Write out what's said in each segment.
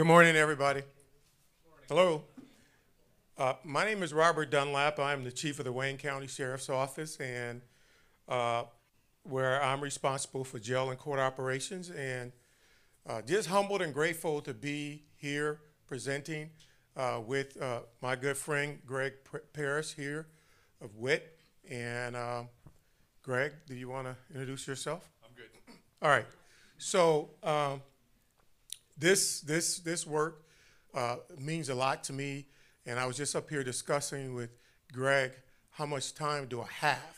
Good morning, everybody. Good morning. Hello. My name is Robert Dunlap. I'm the chief of the Wayne County Sheriff's Office, and where I'm responsible for jail and court operations. And just humbled and grateful to be here presenting with my good friend Greg Parrish here of WIT. And Greg, do you want to introduce yourself? I'm good. All right. So. This work means a lot to me, and I was just up here discussing with Greg how much time do I have,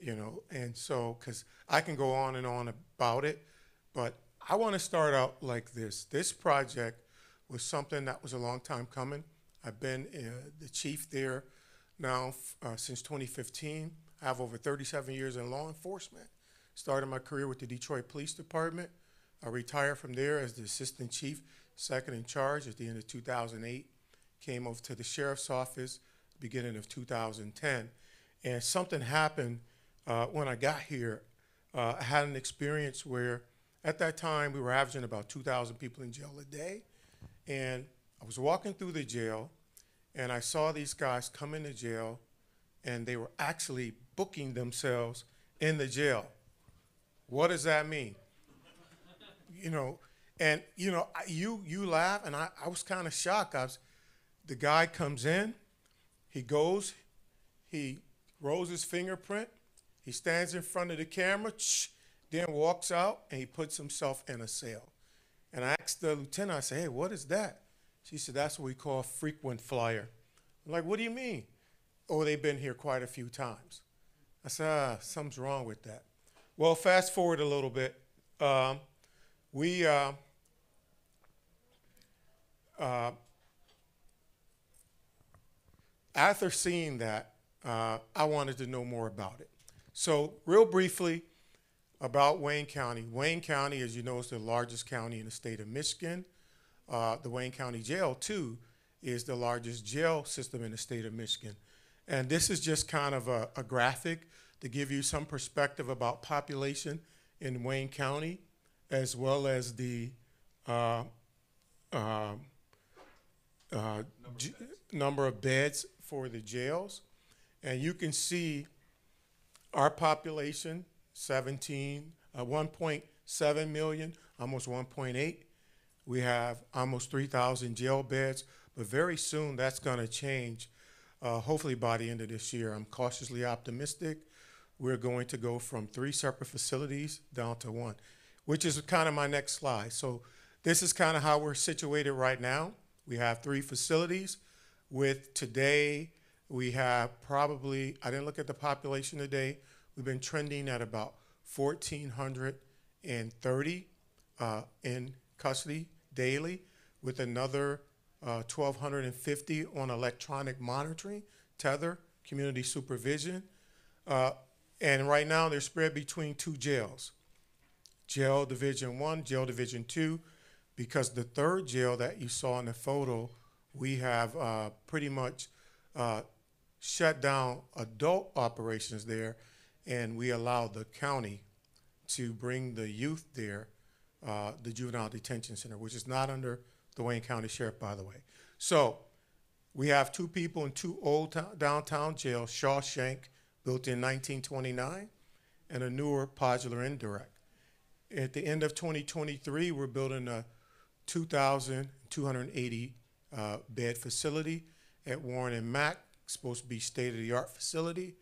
you know, and so, because I can go on and on about it, but I want to start out like this. This project was something that was a long time coming. I've been the chief there now since 2015. I have over 37 years in law enforcement. Started my career with the Detroit Police Department. I retired from there as the assistant chief, second in charge at the end of 2008, came over to the sheriff's office beginning of 2010. And something happened when I got here. I had an experience where at that time we were averaging about 2,000 people in jail a day. And I was walking through the jail and I saw these guys come into jail and they were actually booking themselves in the jail. What does that mean? You know, and you know, you laugh, and I was kind of shocked. The guy comes in, he goes, he rolls his fingerprint, he stands in front of the camera, then walks out, and he puts himself in a cell. And I asked the lieutenant, I said, "Hey, what is that?" She said, "That's what we call frequent flyer." I'm like, "What do you mean?" "Oh, they've been here quite a few times." I said, "Ah, something's wrong with that." Well, fast forward a little bit. After seeing that, I wanted to know more about it. So real briefly about Wayne County. Wayne County, as you know, is the largest county in the state of Michigan. The Wayne County Jail, too, is the largest jail system in the state of Michigan. And this is just kind of a graphic to give you some perspective about population in Wayne County, as well as the number of beds for the jails. And you can see our population, 1.7 million, almost 1.8. We have almost 3,000 jail beds, but very soon that's gonna change, hopefully by the end of this year. I'm cautiously optimistic. We're going to go from 3 separate facilities down to 1. Which is kind of my next slide. So this is kind of how we're situated right now. We have 3 facilities. With today, we have probably, I didn't look at the population today, we've been trending at about 1,430 in custody daily, with another 1,250 on electronic monitoring, tether, community supervision. And right now they're spread between 2 jails. Jail Division 1, Jail Division 2, because the 3rd jail that you saw in the photo, we have pretty much shut down adult operations there, and we allow the county to bring the youth there, the Juvenile Detention Center, which is not under the Wayne County Sheriff, by the way. So we have 2 people in 2 old downtown jails, Shawshank, built in 1929, and a newer Podgular Indirect. At the end of 2023, we're building a 2,280 bed facility at Warren and Mack. It's supposed to be state-of-the-art facility.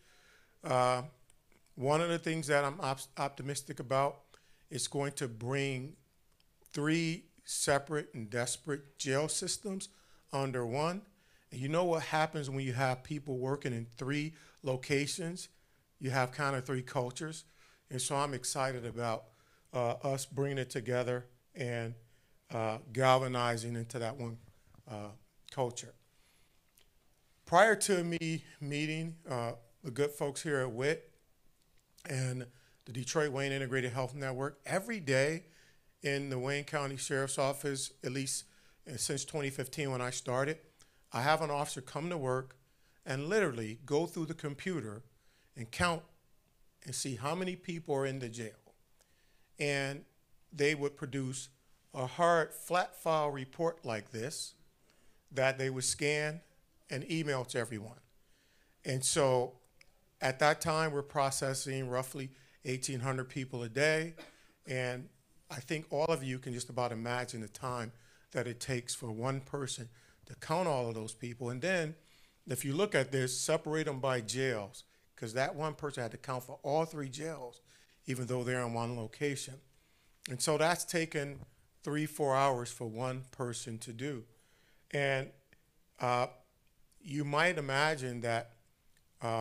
One of the things that I'm optimistic about, it's going to bring 3 separate and disparate jail systems under 1. And you know what happens when you have people working in 3 locations? You have kind of 3 cultures. And so I'm excited about us bringing it together and galvanizing into that one culture. Prior to me meeting the good folks here at WIT and the Detroit Wayne Integrated Health Network, every day in the Wayne County Sheriff's Office, at least since 2015 when I started, I have an officer come to work and literally go through the computer and count and see how many people are in the jail. And they would produce a hard flat file report like this that they would scan and email to everyone. And so at that time, we're processing roughly 1,800 people a day. And I think all of you can just about imagine the time that it takes for one person to count all of those people. And then if you look at this, separate them by jails, because that one person had to count for all three jails, even though they're in one location. And so that's taken 3-4 hours for one person to do. And you might imagine that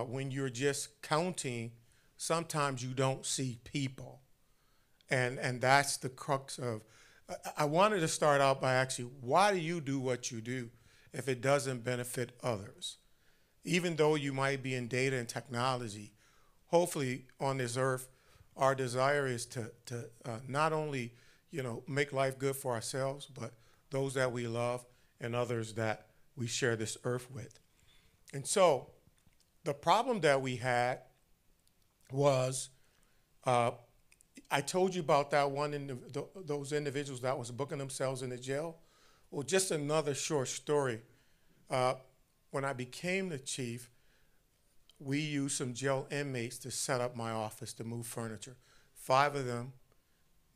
when you're just counting, sometimes you don't see people. And that's the crux of, I wanted to start out by actually, why do you do what you do if it doesn't benefit others? Even though you might be in data and technology, hopefully on this earth, our desire is to not only, you know, make life good for ourselves, but those that we love and others that we share this earth with. And so the problem that we had was, I told you about that one, those individuals that was booking themselves in the jail. Well, just another short story. When I became the chief, we used some jail inmates to set up my office to move furniture. 5 of them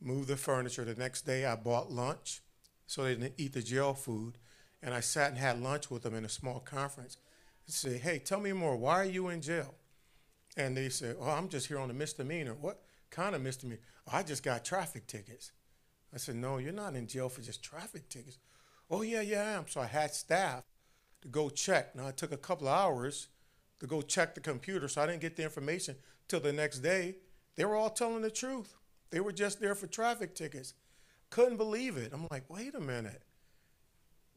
moved the furniture. The next day I bought lunch so they didn't eat the jail food. And I sat and had lunch with them in a small conference and said, hey, tell me more, why are you in jail? And they said, oh, I'm just here on a misdemeanor. What kind of misdemeanor? Oh, I just got traffic tickets. I said, no, you're not in jail for just traffic tickets. Oh, yeah, yeah, I am. So I had staff to go check. Now, it took a couple of hours to go check the computer, so I didn't get the information till the next day. They were all telling the truth. They were just there for traffic tickets. Couldn't believe it. I'm like, wait a minute.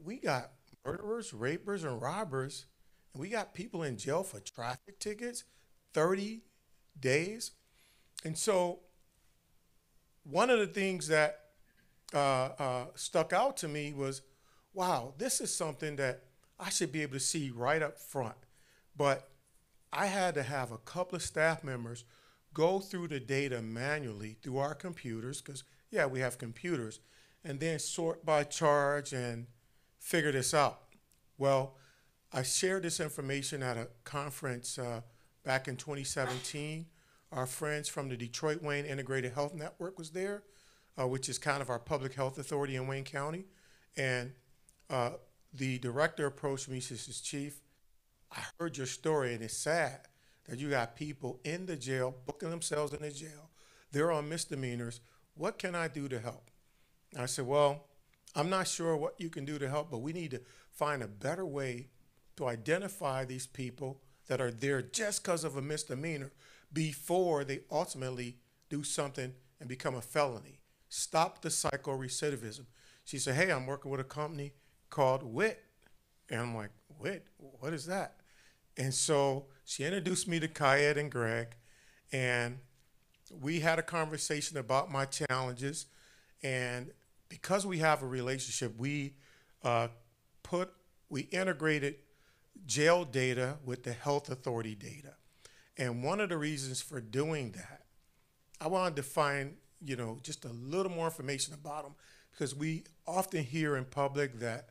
We got murderers, rapers, and robbers, and we got people in jail for traffic tickets, 30 days. And so one of the things that stuck out to me was, wow, this is something that I should be able to see right up front. But I had to have a couple of staff members go through the data manually through our computers, because, yeah, we have computers, and then sort by charge and figure this out. Well, I shared this information at a conference back in 2017. Our friends from the Detroit Wayne Integrated Health Network was there, which is kind of our public health authority in Wayne County. And the director approached me, says, his chief, I heard your story, and it's sad that you got people in the jail, booking themselves in the jail. They're on misdemeanors. What can I do to help? And I said, well, I'm not sure what you can do to help, but we need to find a better way to identify these people that are there just because of a misdemeanor before they ultimately do something and become a felony. Stop the cycle recidivism. She said, hey, I'm working with a company called WIT. And I'm like, WIT? What is that? And so she introduced me to Kayed and Greg, and we had a conversation about my challenges. And because we have a relationship, we integrated jail data with the health authority data. And one of the reasons for doing that, I wanted to find, you know, just a little more information about them, because we often hear in public that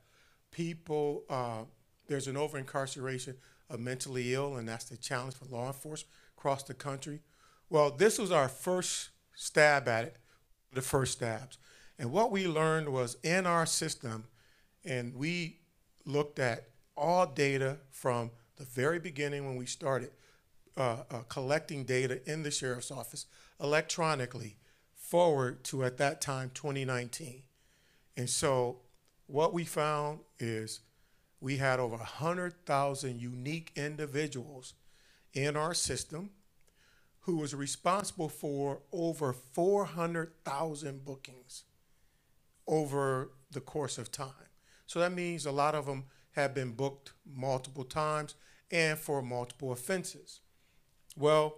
people, there's an over-incarceration of mentally ill, and that's the challenge for law enforcement across the country. Well, this was our first stab at it, the first stabs. And what we learned was in our system, and we looked at all data from the very beginning when we started collecting data in the sheriff's office electronically forward to, at that time, 2019. And so what we found is we had over 100,000 unique individuals in our system who was responsible for over 400,000 bookings over the course of time. So that means a lot of them have been booked multiple times and for multiple offenses. Well,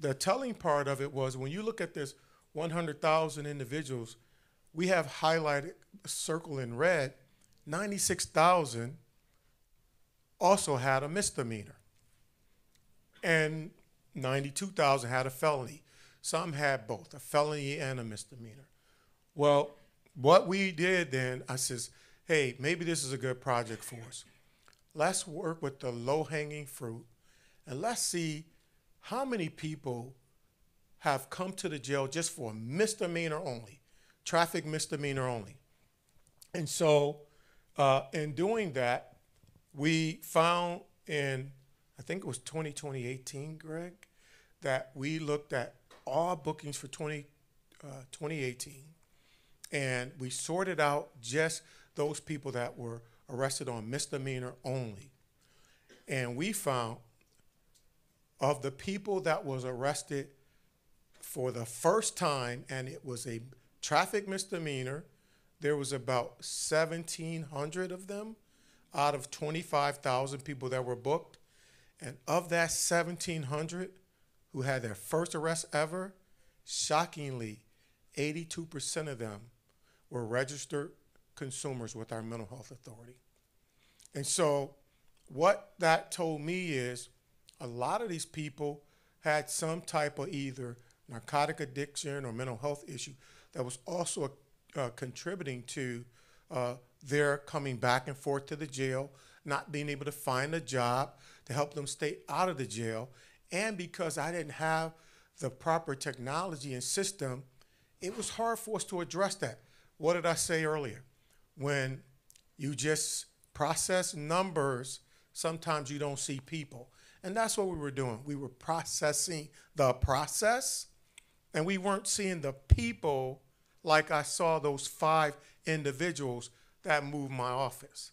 the telling part of it was when you look at this 100,000 individuals, we have highlighted, circled in red, 96,000 also had a misdemeanor, and 92,000 had a felony. Some had both, a felony and a misdemeanor. Well, what we did then, I says, hey, maybe this is a good project for us. Let's work with the low-hanging fruit, and let's see how many people have come to the jail just for a misdemeanor only, traffic misdemeanor only. And so in doing that, we found in, I think it was 2018, Greg, that we looked at all bookings for 2018, and we sorted out just those people that were arrested on misdemeanor only. And we found of the people that was arrested for the first time, and it was a traffic misdemeanor, there was about 1,700 of them out of 25,000 people that were booked. And of that 1,700 who had their first arrest ever, shockingly, 82% of them were registered consumers with our mental health authority. And so what that told me is a lot of these people had some type of either narcotic addiction or mental health issue that was also contributing to their coming back and forth to the jail, not being able to find a job to help them stay out of the jail. And because I didn't have the proper technology and system, it was hard for us to address that. What did I say earlier? When you just process numbers, sometimes you don't see people. And that's what we were doing. We were processing the process, and we weren't seeing the people like I saw those 5 individuals that moved my office.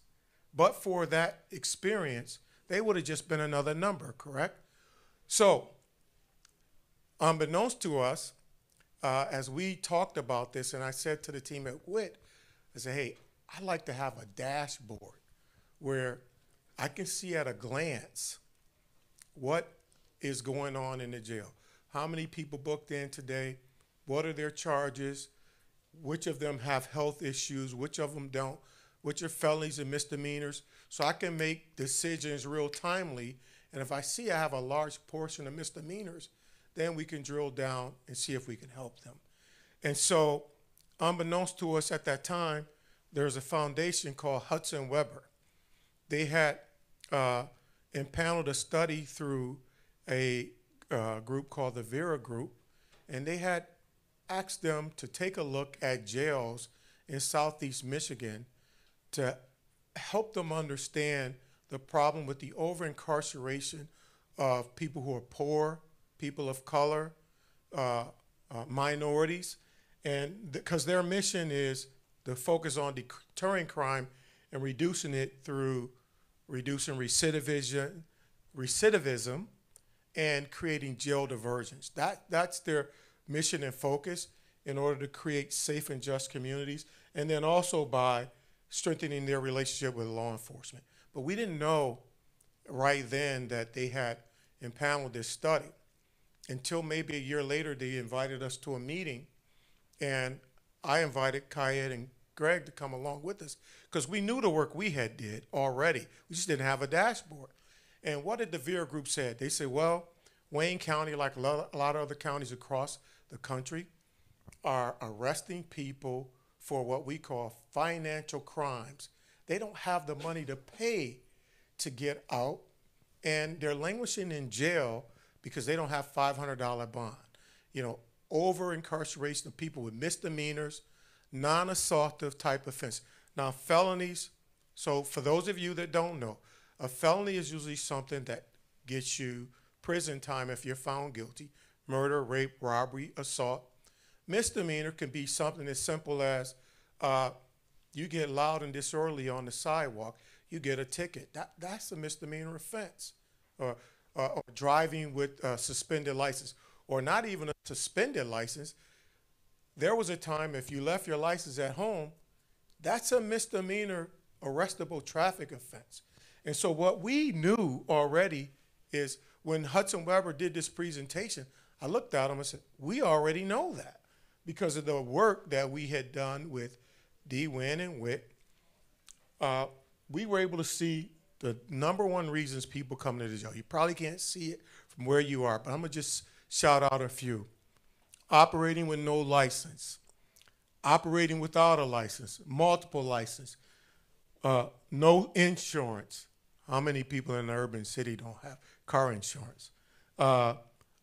But for that experience, they would have just been another number, correct? So unbeknownst to us, as we talked about this, and I said to the team at WIT, I said, hey, I'd like to have a dashboard where I can see at a glance what is going on in the jail. How many people booked in today? What are their charges? Which of them have health issues? Which of them don't? Which are felonies and misdemeanors? So I can make decisions real timely. And if I see I have a large portion of misdemeanors, then we can drill down and see if we can help them. And so unbeknownst to us at that time, there's a foundation called Hudson-Webber. They had impaneled a study through a group called the Vera Group, and they had asked them to take a look at jails in Southeast Michigan to help them understand the problem with the over-incarceration of people who are poor, people of color, minorities, and because their mission is to focus on deterring crime and reducing it through reducing recidivism, and creating jail diversions. That's their mission and focus in order to create safe and just communities, and then also by strengthening their relationship with law enforcement. But we didn't know right then that they had impaneled this study until maybe a year later they invited us to a meeting, and I invited Kayed and Greg to come along with us because we knew the work we had did already. We just didn't have a dashboard. And what did the Vera Group say? They said, well, Wayne County, like a lot of other counties across the country, are arresting people for what we call financial crimes. They don't have the money to pay to get out, and they're languishing in jail because they don't have $500 bond. You know, over-incarceration of people with misdemeanors, non-assaultive type offense. Now, felonies, so for those of you that don't know, a felony is usually something that gets you prison time if you're found guilty. Murder, rape, robbery, assault. Misdemeanor can be something as simple as you get loud and disorderly on the sidewalk, you get a ticket. That's a misdemeanor offense. Or driving with a suspended license, or not even a suspended license. There was a time if you left your license at home, that's a misdemeanor arrestable traffic offense. And so what we knew already is when Hudson-Webber did this presentation, I looked at him and said, we already know that because of the work that we had done with DWIN and WIT. We were able to see the #1 reasons people come to the jail. You probably can't see it from where you are, but I'm gonna just shout out a few. Operating with no license, operating without a license, multiple license, no insurance. How many people in an urban city don't have car insurance?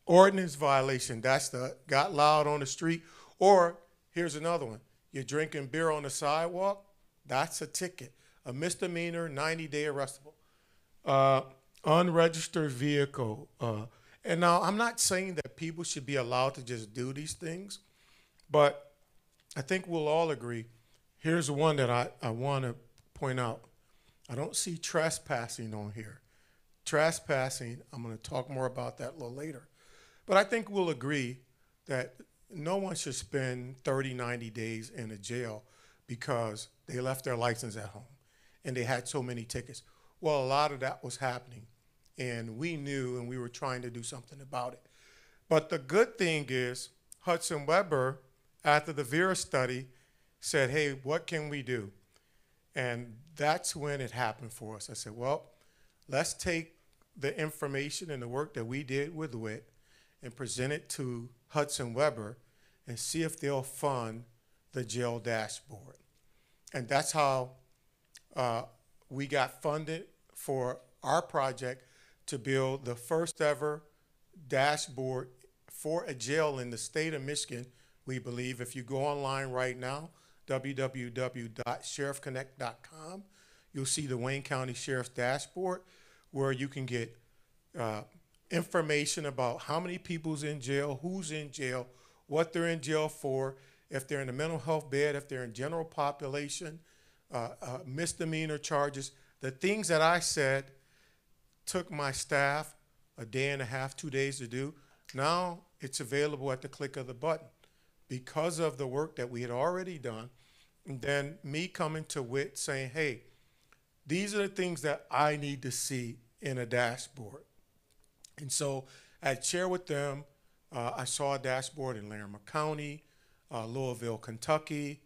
Ordinance violation, that's the got loud on the street. Or here's another one, you're drinking beer on the sidewalk, that's a ticket. A misdemeanor, 90-day arrestable. Unregistered vehicle. And now I'm not saying that people should be allowed to just do these things, but I think we'll all agree. Here's one that I want to point out. I don't see trespassing on here. Trespassing, I'm going to talk more about that a little later. But I think we'll agree that no one should spend 30, 90 days in a jail because they left their license at home and they had so many tickets. Well, a lot of that was happening, and we knew and we were trying to do something about it. But the good thing is Hudson-Webber, after the Vera study, said, hey, what can we do? And that's when it happened for us. I said, well, let's take the information and the work that we did with WIT and present it to Hudson-Webber and see if they'll fund the jail dashboard. And that's how we got funded for our project to build the first ever dashboard for a jail in the state of Michigan, we believe. If you go online right now, www.sheriffconnect.com, you'll see the Wayne County Sheriff's Dashboard, where you can get information about how many people's in jail, who's in jail, what they're in jail for, if they're in the mental health bed, if they're in general population, misdemeanor charges. The things that I said took my staff a day and a half, 2 days to do. Now it's available at the click of the button because of the work that we had already done. And then me coming to WIT saying, hey, these are the things that I need to see in a dashboard. And so I'd share with them, I saw a dashboard in Larimer County, Louisville, Kentucky,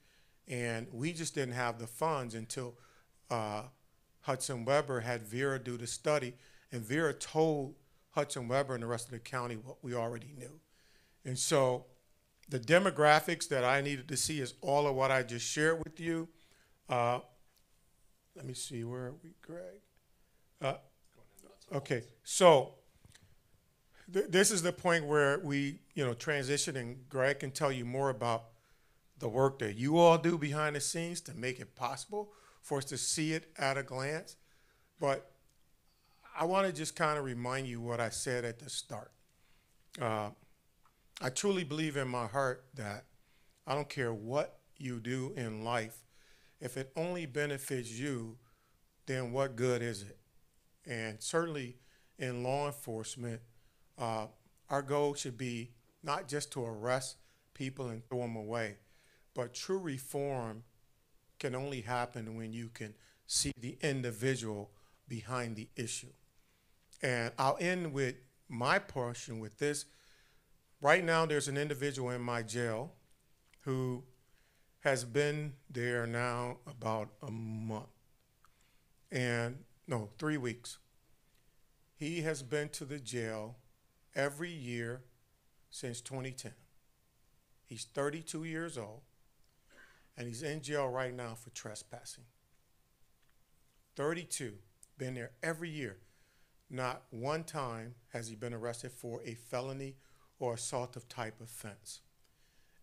and we just didn't have the funds until Hudson-Webber had Vera do the study, and Vera told Hudson-Webber and the rest of the county what we already knew. And so the demographics that I needed to see is all of what I just shared with you. Let me see, where are we, Greg? Okay, so this is the point where we, transition, and Greg can tell you more about the work that you all do behind the scenes to make it possible for us to see it at a glance. But I want to just kind of remind you what I said at the start. I truly believe in my heart that I don't care what you do in life, if it only benefits you, then what good is it? And certainly in law enforcement, our goal should be not just to arrest people and throw them away, but true reform can only happen when you can see the individual behind the issue. And I'll end with my portion with this. Right now, there's an individual in my jail who has been there now about a month, and no, 3 weeks. He has been to the jail every year since 2010. He's 32 years old, and he's in jail right now for trespassing. 32, been there every year. Not one time has he been arrested for a felony or assault of type offense.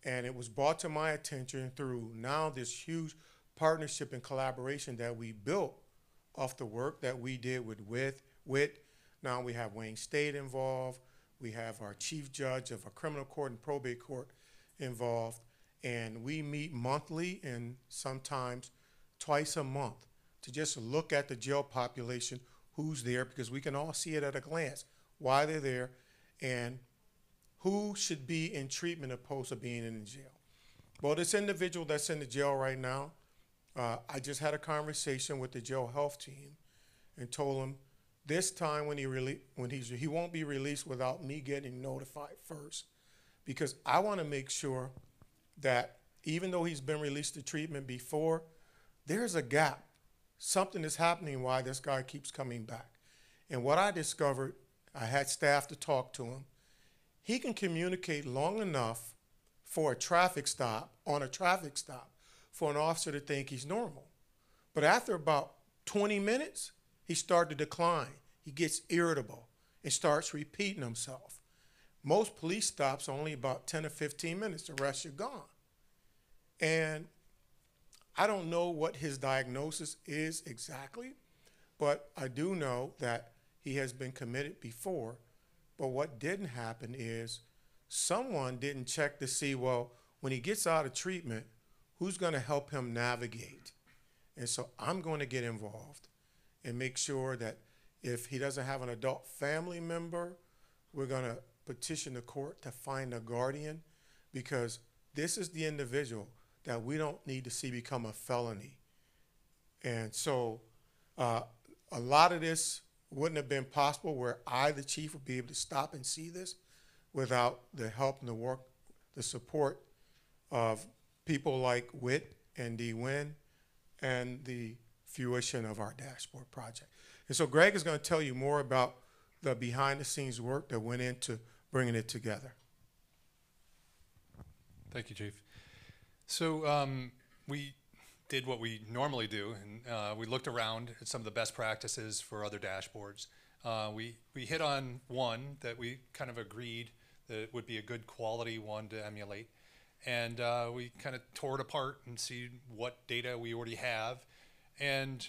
And it was brought to my attention through now this huge partnership and collaboration that we built off the work that we did with WIT. Now we have Wayne State involved. We have our chief judge of a criminal court and probate court involved. And we meet monthly and sometimes twice a month to just look at the jail population, who's there, because we can all see it at a glance, why they're there, and who should be in treatment opposed to being in jail. Well, this individual that's in the jail right now, I just had a conversation with the jail health team and told him this time when he won't be released without me getting notified first, because I want to make sure that even though he's been released to treatment before, there's a gap. Something is happening why this guy keeps coming back. And what I discovered, I had staff to talk to him. He can communicate long enough for a traffic stop, on a traffic stop, for an officer to think he's normal. But after about 20 minutes, he starts to decline. He gets irritable and starts repeating himself. Most police stops only about 10 or 15 minutes, the rest are gone. And I don't know what his diagnosis is exactly, but I do know that he has been committed before. But what didn't happen is someone didn't check to see, well, when he gets out of treatment, who's going to help him navigate? And so I'm going to get involved and make sure that if he doesn't have an adult family member, we're going to petition the court to find a guardian, because this is the individual that we don't need to see become a felony. And so a lot of this wouldn't have been possible where I, the chief, would be able to stop and see this without the help and the work, the support of people like WIT and DWIN and the fruition of our dashboard project. And so Greg is going to tell you more about the behind the scenes work that went into bringing it together. Thank you, Chief. So we did what we normally do, and we looked around at some of the best practices for other dashboards. We hit on one that we kind of agreed that it would be a good quality one to emulate, and we kind of tore it apart and see what data we already have. And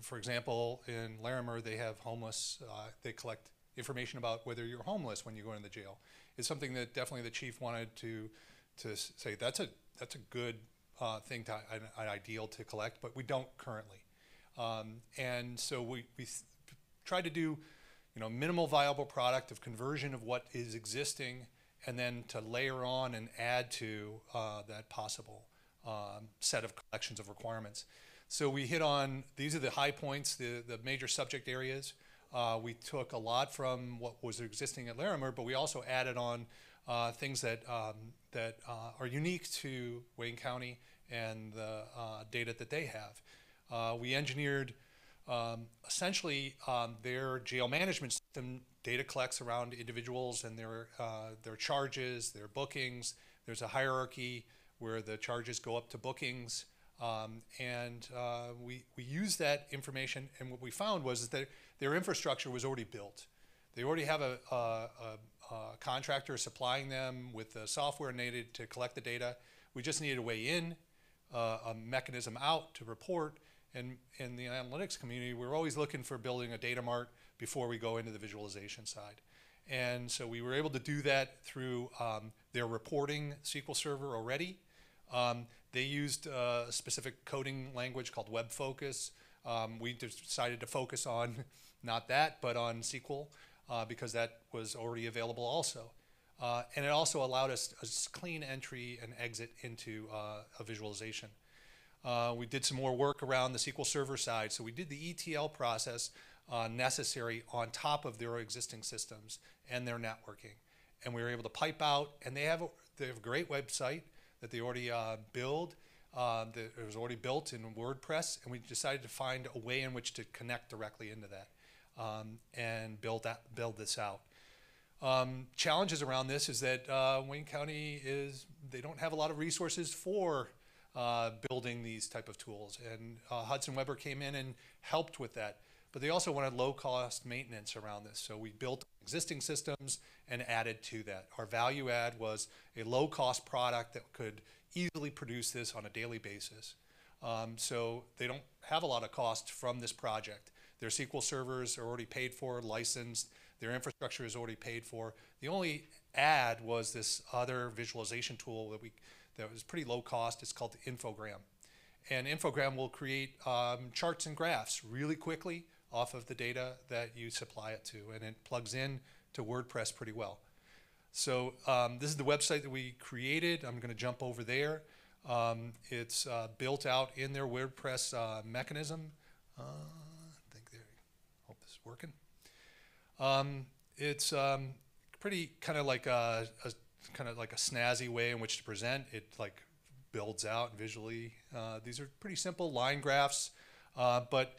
for example, in Larimer, they have homeless, they collect information about whether you're homeless when you go into the jail. It's something that definitely the chief wanted to say, that's a good thing, an ideal to collect, but we don't currently. And so we tried to do, you know, minimal viable product of conversion of what is existing, and then to layer on and add to that possible set of collections of requirements. So we hit on, these are the high points, the major subject areas. We took a lot from what was existing at Larimer, but we also added on things that, are unique to Wayne County and the data that they have. We engineered essentially their jail management system. Data collects around individuals and their charges, their bookings. There's a hierarchy where the charges go up to bookings. And we used that information, and what we found was that their infrastructure was already built. They already have a contractor supplying them with the software needed to collect the data. We just needed a way in, a mechanism out to report, and in the analytics community, we're always looking for building a data mart before we go into the visualization side. And so we were able to do that through their reporting SQL Server already. They used a specific coding language called WebFocus. We decided to focus on not that, but on SQL, because that was already available also. And it also allowed us a clean entry and exit into a visualization. We did some more work around the SQL Server side. So we did the ETL process necessary on top of their existing systems and their networking. And we were able to pipe out, and they have a great website that they already build, that it was already built in WordPress, and we decided to find a way in which to connect directly into that and build this out. Challenges around this is that Wayne County they don't have a lot of resources for building these type of tools, and Hudson-Webber came in and helped with that, but they also wanted low-cost maintenance around this, so we built existing systems and added to that. Our value add was a low-cost product that could easily produce this on a daily basis. So they don't have a lot of cost from this project. Their SQL servers are already paid for, licensed. Their infrastructure is already paid for. The only add was this other visualization tool that was pretty low cost. It's called Infogram. And Infogram will create charts and graphs really quickly off of the data that you supply it to, and it plugs in to WordPress pretty well. So this is the website that we created. I'm gonna jump over there. It's built out in their WordPress mechanism. I think hope this is working. It's pretty kind of like a snazzy way in which to present. It like builds out visually. These are pretty simple line graphs, but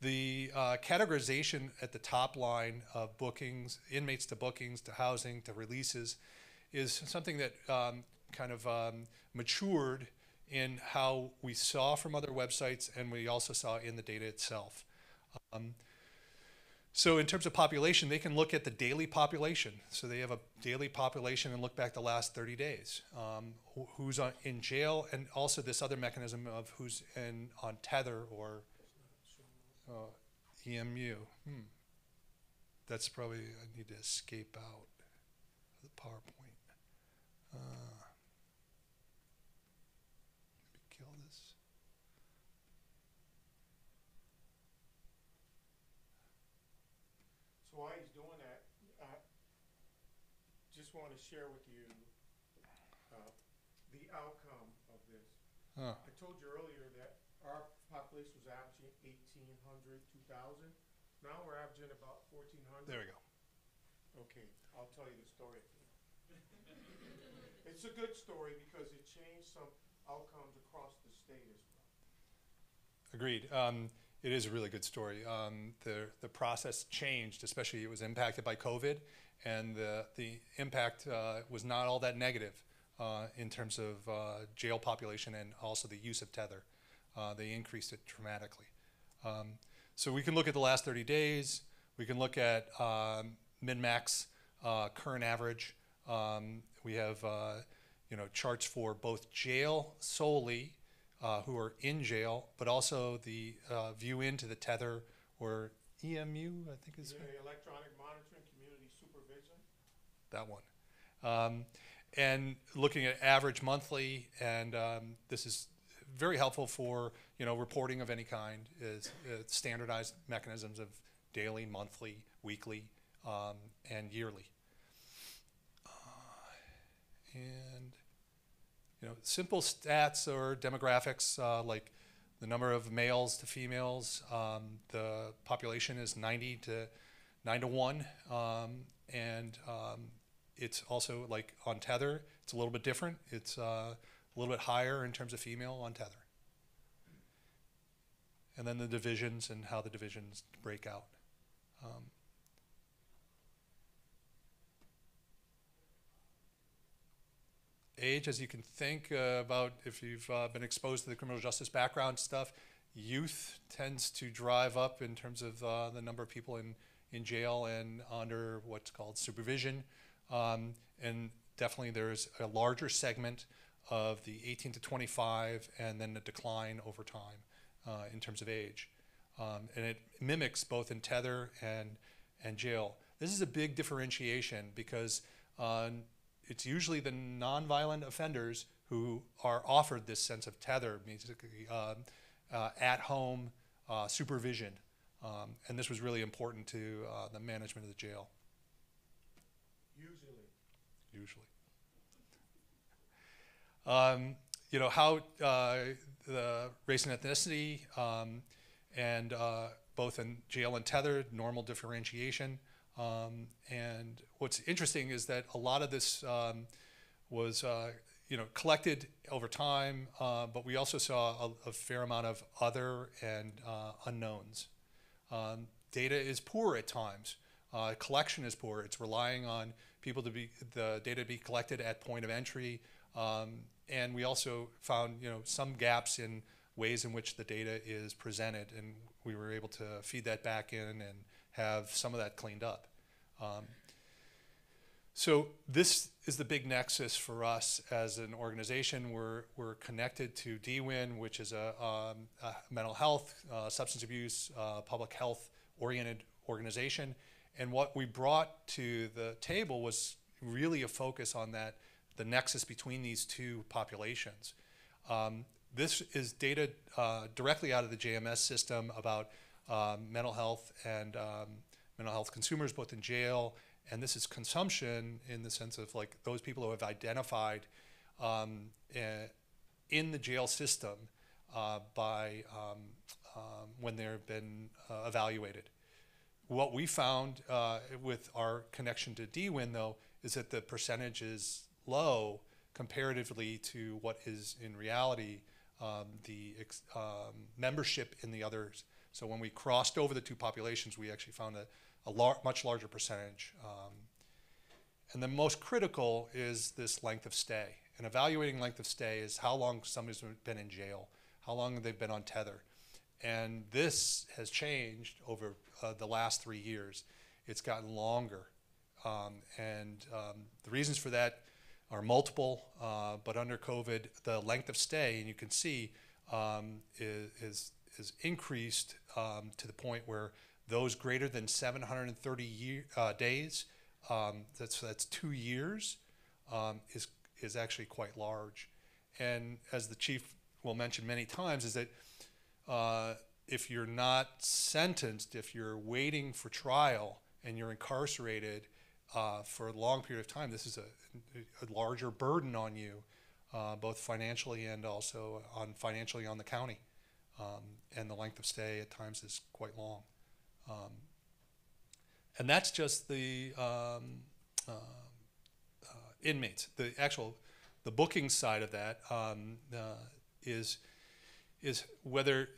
the categorization at the top line of bookings, inmates to bookings, to housing, to releases, is something that kind of matured in how we saw from other websites and we also saw in the data itself. So in terms of population, they can look at the daily population. So they have a daily population and look back the last 30 days. Who's in jail, and also this other mechanism of who's on tether or EMU. That's probably, I need to escape out the PowerPoint. Let me kill this. So while he's doing that, I just want to share with you the outcome of this. Huh. I told you earlier that our population was averaging 1,800, 2,000. Now we're averaging about 1,400. There we go. Okay, I'll tell you the story. It's a good story because it changed some outcomes across the state as well. Agreed. It is a really good story. The process changed, especially it was impacted by COVID, and the impact was not all that negative in terms of jail population and also the use of tether. They increased it dramatically. So we can look at the last 30 days, we can look at min-max, current average. We have charts for both jail solely, who are in jail, but also the view into the tether or EMU, I think is electronic monitoring, community supervision. That one. And looking at average monthly, and this is very helpful for reporting of any kind, is standardized mechanisms of daily, monthly, weekly, and yearly. And simple stats or demographics like the number of males to females, the population is 9 to 1, and it's also like on tether, it's a little bit different. It's a little bit higher in terms of female on tether. And then the divisions and how the divisions break out. Age, as you can think about if you've been exposed to the criminal justice background stuff, youth tends to drive up in terms of the number of people in jail and under what's called supervision. And definitely there's a larger segment of the 18 to 25, and then the decline over time in terms of age. And it mimics both in tether and jail. This is a big differentiation because it's usually the nonviolent offenders who are offered this sense of tether, basically at-home supervision. And this was really important to the management of the jail. Usually. How the race and ethnicity, and both in jail and tethered, normal differentiation. And what's interesting is that a lot of this was, collected over time, but we also saw a fair amount of other and unknowns. Data is poor at times. Collection is poor. It's relying on people the data to be collected at point of entry. And we also found, some gaps in ways in which the data is presented, and we were able to feed that back in and have some of that cleaned up. So this is the big nexus for us as an organization. We're connected to DWIN, which is a mental health, substance abuse, public health oriented organization. And what we brought to the table was really a focus on that, the nexus between these two populations. This is data directly out of the JMS system about mental health and mental health consumers, both in jail, and this is consumption in the sense of like those people who have identified in the jail system by when they've been evaluated. What we found with our connection to DWIN, though, is that the percentage is low comparatively to what is in reality the membership in the others. So when we crossed over the two populations, we actually found a much larger percentage. And the most critical is this length of stay. And evaluating length of stay is how long somebody's been in jail, how long they've been on tether. And this has changed over the last 3 years. It's gotten longer. The reasons for that are multiple, but under COVID, the length of stay, and you can see, is increased to the point where those greater than 730 days, that's 2 years, is actually quite large. And as the chief will mention many times, is that if you're not sentenced, if you're waiting for trial and you're incarcerated for a long period of time, this is a larger burden on you, both financially and also on the county. And the length of stay at times is quite long. And that's just the inmates. The booking side of that is whether,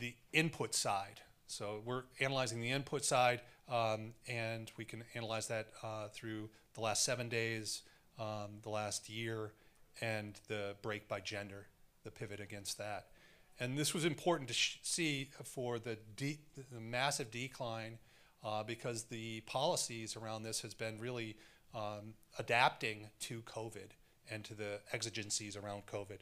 the input side. So we're analyzing the input side, and we can analyze that through the last 7 days, the last year, and the break by gender, the pivot against that. And this was important to see for the massive decline because the policies around this has been really adapting to COVID and to the exigencies around COVID.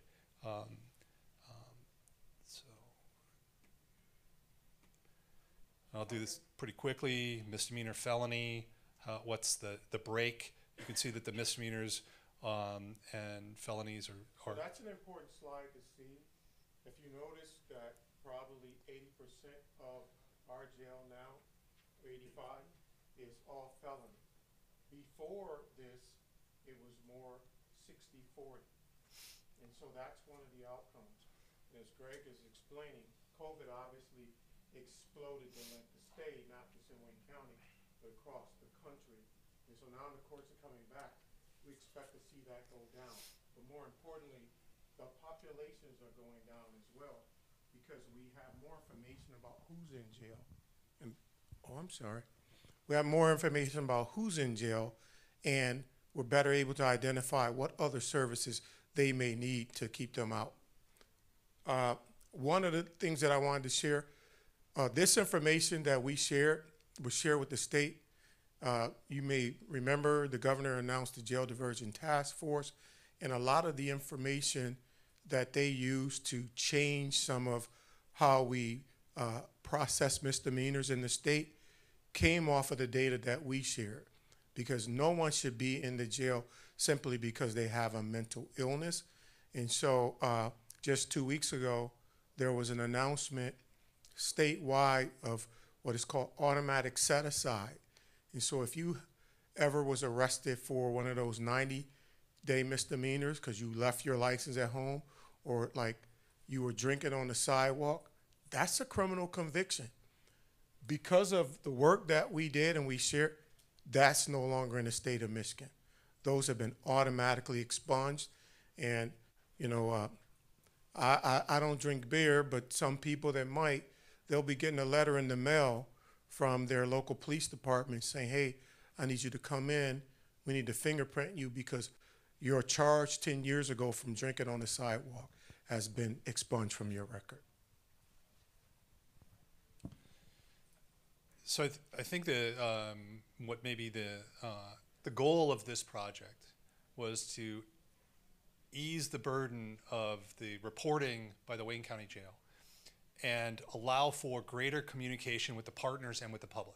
I'll do this pretty quickly. Misdemeanor, felony, what's the break? You can see that the misdemeanors and felonies are. So that's an important slide to see. If you notice that probably 80% of our jail now, 85, is all felony. Before this, it was more 60-40. And so that's one of the outcomes. And as Greg is explaining, COVID obviously exploded the length of stay, not just in Wayne County, but across the country. And so now the courts are coming back. We expect to see that go down. But more importantly, the populations are going down as well because we have more information about who's in jail. And, we have more information about who's in jail, and we're better able to identify what other services they may need to keep them out. One of the things that I wanted to share, this information that we shared was shared with the state. You may remember the governor announced the Jail Diversion Task Force, and a lot of the information that they use to change some of how we process misdemeanors in the state came off of the data that we shared, because no one should be in the jail simply because they have a mental illness. And so just 2 weeks ago, there was an announcement statewide of what is called automatic set-aside. And so if you ever was arrested for one of those 90-day misdemeanors because you left your license at home, or like you were drinking on the sidewalk, that's a criminal conviction. Because of the work that we did and we shared, that's no longer in the state of Michigan. Those have been automatically expunged. And I don't drink beer, but some people that might, they'll be getting a letter in the mail from their local police department saying, hey, I need you to come in, we need to fingerprint you because your charge 10 years ago from drinking on the sidewalk has been expunged from your record. So I think what maybe the goal of this project was to ease the burden of the reporting by the Wayne County Jail and allow for greater communication with the partners and with the public.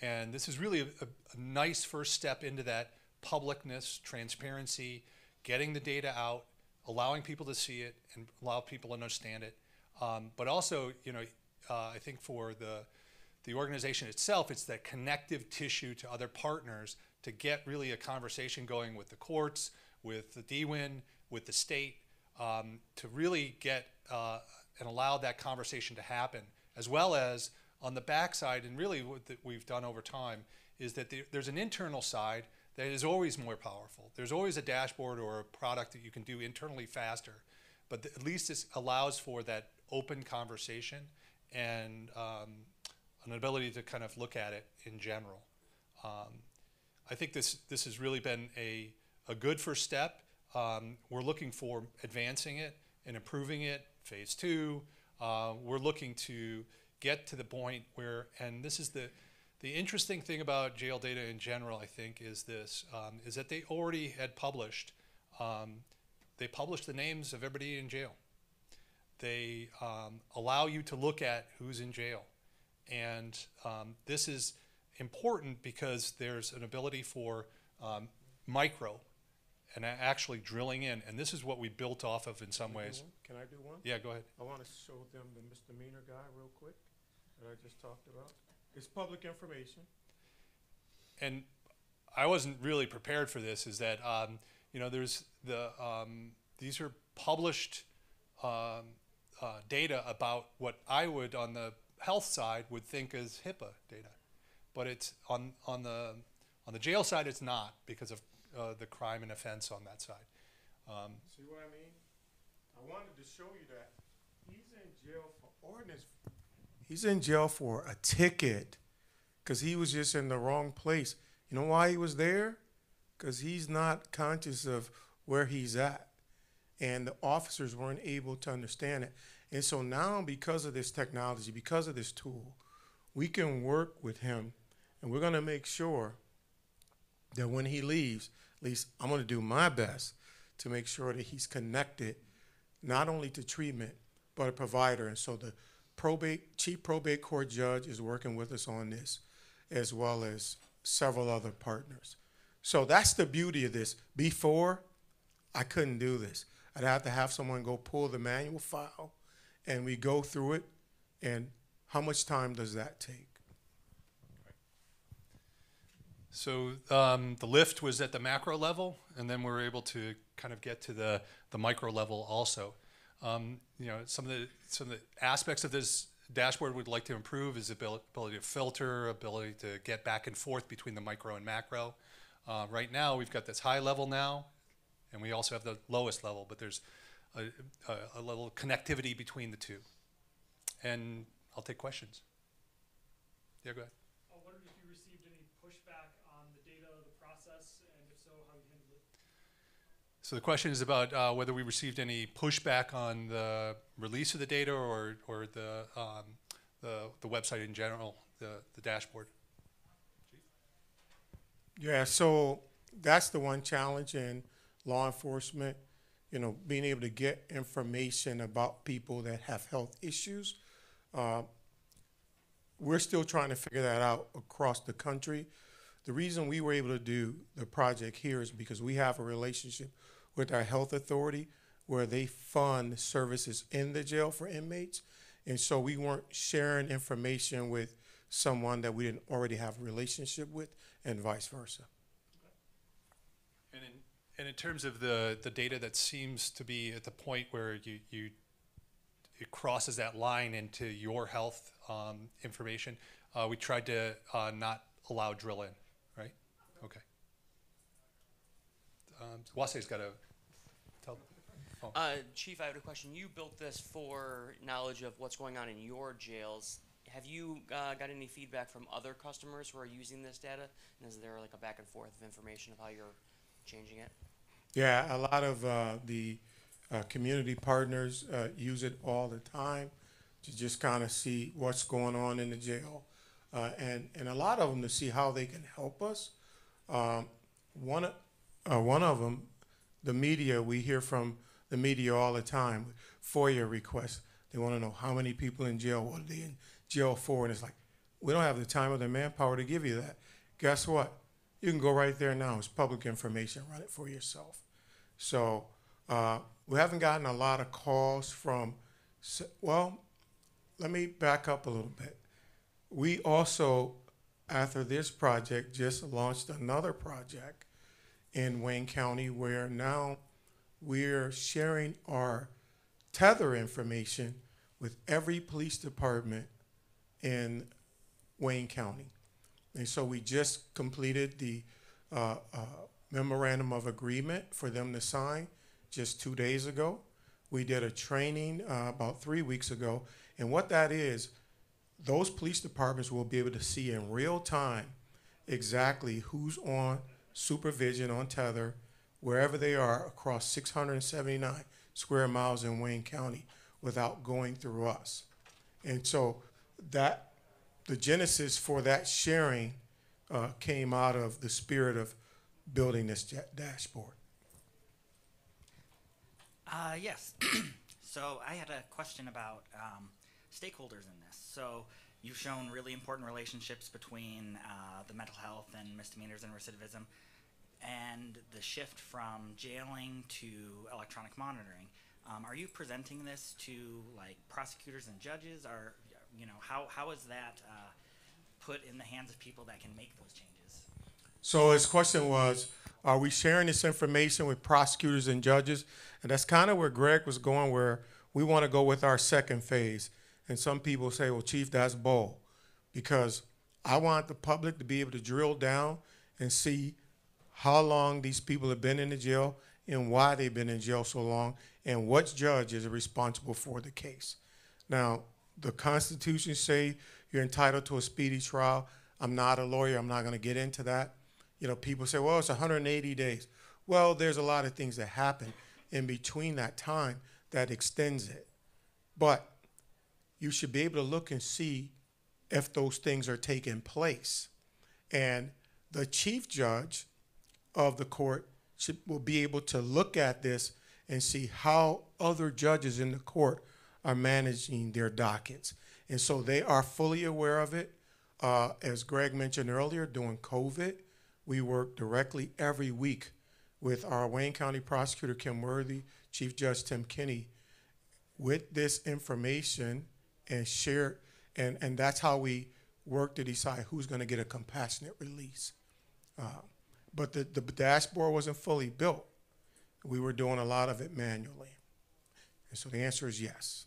And this is really a nice first step into that publicness, transparency, getting the data out, allowing people to see it and allow people to understand it. But also, I think for the organization itself, it's that connective tissue to other partners to get really a conversation going with the courts, with the DWIN, with the state, to really get and allow that conversation to happen, as well as on the backside, and really what we've done over time is that there's an internal side that is always more powerful. There's always a dashboard or a product that you can do internally faster, but at least this allows for that open conversation and an ability to kind of look at it in general. I think this has really been a good first step. We're looking for advancing it and improving it, phase two. We're looking to get to the point where, and this is the interesting thing about jail data in general, I think, is this, is that they already had published, they published the names of everybody in jail. They allow you to look at who's in jail. And this is important because there's an ability for micro and actually drilling in. And this is what we built off of in some ways. Can I do one? Yeah, go ahead. I want to show them the misdemeanor guy real quick that I just talked about. It's public information. And I wasn't really prepared for this, is that, you know, there's the, these are published data about what I would, on the health side, would think is HIPAA data, but it's on the jail side it's not, because of the crime and offense on that side. See what I mean? I wanted to show you that he's in jail for ordinance. He's in jail for a ticket because he was just in the wrong place. You know why he was there? Because he's not conscious of where he's at. And the officers weren't able to understand it. And so now, because of this technology, because of this tool, we can work with him, and we're going to make sure that when he leaves, at least I'm going to do my best to make sure that he's connected not only to treatment, but a provider. And so the probate, chief probate court judge is working with us on this, as well as several other partners. So that's the beauty of this. Before, I couldn't do this. I'd have to have someone go pull the manual file, and we go through it, and how much time does that take? So the lift was at the macro level, and then we were able to kind of get to the micro level also. You know, some of the aspects of this dashboard we'd like to improve is ability to filter, ability to get back and forth between the micro and macro. Right now, we've got this high level now, and we also have the lowest level, but there's a little connectivity between the two. And I'll take questions. Yeah, go ahead. I wondered if you received any pushback on the data, the process, and if so, how you handled it? So the question is about whether we received any pushback on the release of the data or the website in general, the dashboard. Yeah, so that's the one challenge in law enforcement. You know, being able to get information about people that have health issues. We're still trying to figure that out across the country. The reason we were able to do the project here is because we have a relationship with our health authority where they fund services in the jail for inmates. And so we weren't sharing information with someone that we didn't already have a relationship with, and vice versa. And in terms of the data that seems to be at the point where it crosses that line into your health information, we tried to not allow drill in, right? Okay. Wase's got to tell. Oh. Chief, I had a question. You built this for knowledge of what's going on in your jails. Have you got any feedback from other customers who are using this data? And is there like a back and forth of information of how you're changing it? Yeah, a lot of the community partners use it all the time to just kind of see what's going on in the jail. And a lot of them to see how they can help us. One of them, the media, we hear from the media all the time, FOIA requests. They want to know how many people in jail, what are they in jail for? And it's like, we don't have the time or the manpower to give you that. Guess what? You can go right there now. It's public information. Run it for yourself. So we haven't gotten a lot of calls from, well, let me back up a little bit. We also, after this project, just launched another project in Wayne County where now we're sharing our tether information with every police department in Wayne County. And so we just completed the memorandum of agreement for them to sign just 2 days ago. We did a training about 3 weeks ago. And what that is, those police departments will be able to see in real time exactly who's on supervision on tether, wherever they are across 679 square miles in Wayne County without going through us. And so that the genesis for that sharing came out of the spirit of building this dashboard. Yes. So I had a question about stakeholders in this. So you've shown really important relationships between the mental health and misdemeanors and recidivism, and the shift from jailing to electronic monitoring. Are you presenting this to like prosecutors and judges? Or, you know, how is that put in the hands of people that can make those changes? So his question was, are we sharing this information with prosecutors and judges? And that's kind of where Greg was going, where we want to go with our second phase. And some people say, well, Chief, that's bold, because I want the public to be able to drill down and see how long these people have been in the jail and why they've been in jail so long and what judge is responsible for the case. Now, the Constitution says you're entitled to a speedy trial. I'm not a lawyer. I'm not going to get into that. You know, people say, well, it's 180 days. Well, there's a lot of things that happen in between that time that extends it. But you should be able to look and see if those things are taking place. And the chief judge of the court will be able to look at this and see how other judges in the court are managing their dockets. And so they are fully aware of it. As Greg mentioned earlier, during COVID, we work directly every week with our Wayne County Prosecutor, Kim Worthy, Chief Judge Tim Kinney, with this information and share, and that's how we work to decide who's going to get a compassionate release. But the dashboard wasn't fully built. We were doing a lot of it manually. And so the answer is yes.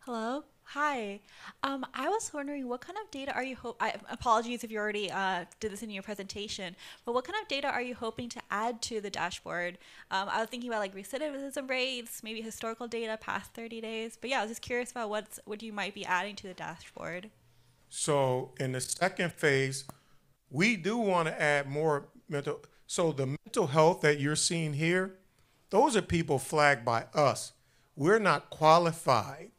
Hello. Hi. I was wondering, what kind of data are you apologies if you already did this in your presentation, but what kind of data are you hoping to add to the dashboard? I was thinking about like recidivism rates, maybe historical data, past 30 days. But yeah, I was just curious about what you might be adding to the dashboard. So in the second phase, we do want to add more mental. So the mental health that you're seeing here, those are people flagged by us. We're not qualified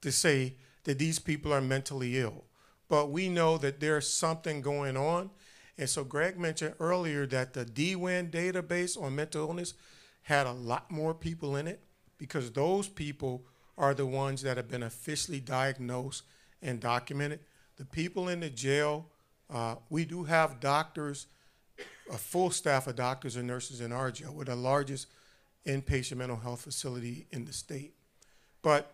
to say that these people are mentally ill, but we know that there's something going on. And so Greg mentioned earlier that the DWIN database on mental illness had a lot more people in it, because those people are the ones that have been officially diagnosed and documented. The people in the jail, we do have doctors, a full staff of doctors and nurses in our jail. We're the largest inpatient mental health facility in the state. But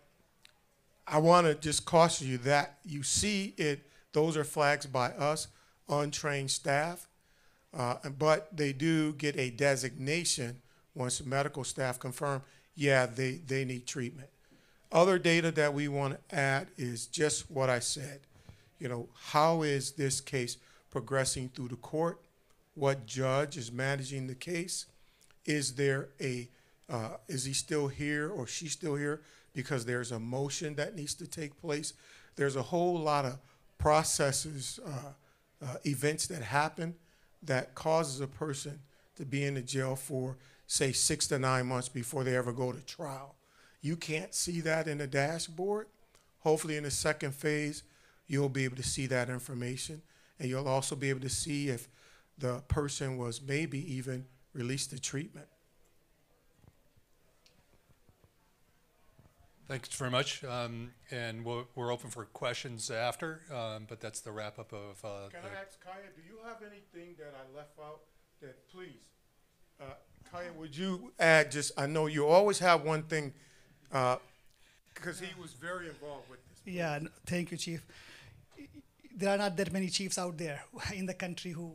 I want to just caution you that you see it, those are flags by us, untrained staff, but they do get a designation once medical staff confirm, yeah, they need treatment. Other data that we want to add is just what I said. You know, how is this case progressing through the court? What judge is managing the case? Is there a, is he still here or she still here? Because there's a motion that needs to take place. There's a whole lot of processes, events that happen that causes a person to be in the jail for, say, 6 to 9 months before they ever go to trial. You can't see that in the dashboard. Hopefully in the second phase, you'll be able to see that information, and you'll also be able to see if the person was maybe even released to treatment. Thanks very much, and we're open for questions after, but that's the wrap-up of... Can I ask Kayed, do you have anything that I left out that, please, Kayed, would you add just, I know you always have one thing, because he was very involved with this. Yeah, no, thank you, Chief. There are not that many chiefs out there in the country who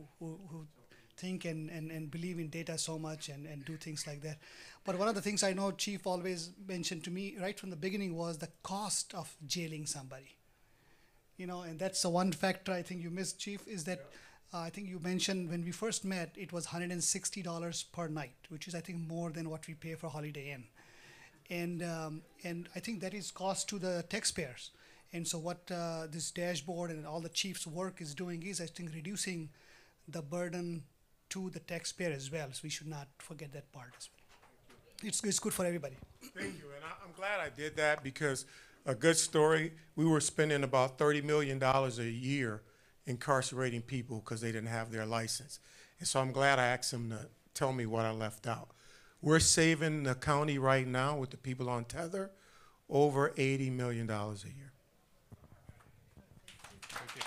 think and believe in data so much and do things like that. But one of the things I know Chief always mentioned to me right from the beginning was the cost of jailing somebody. You know, and that's the one factor I think you missed, Chief, is that I think you mentioned when we first met, it was $160 per night, which is I think more than what we pay for Holiday Inn. And I think that is cost to the taxpayers. And so what this dashboard and all the Chief's work is doing is I think reducing the burden to the taxpayer as well. So we should not forget that part as well. It's good for everybody. Thank you, and I'm glad I did that, because a good story, we were spending about $30 million a year incarcerating people because they didn't have their license. And so I'm glad I asked them to tell me what I left out. We're saving the county right now with the people on tether over $80 million a year. Thank you.